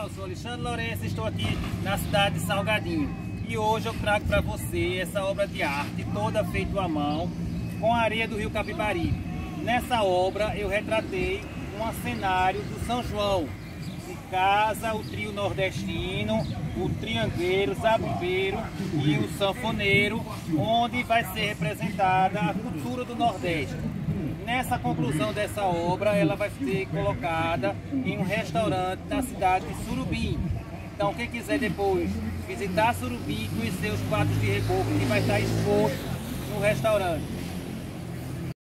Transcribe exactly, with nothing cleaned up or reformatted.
pessoal, eu sou Alexandre Lourenço e estou aqui na cidade de Salgadinho. E hoje eu trago para você essa obra de arte toda feita à mão com a areia do rio Capibaribe. Nessa obra eu retratei um cenário do São João. De casa, o trio nordestino, o triangueiro, o zabumbeiro e o sanfoneiro, onde vai ser representada a cultura do Nordeste. Nessa conclusão dessa obra, ela vai ser colocada em um restaurante na cidade de Surubim. Então, quem quiser depois visitar Surubim e conhecer os quadros de reboco que vai estar exposto no restaurante.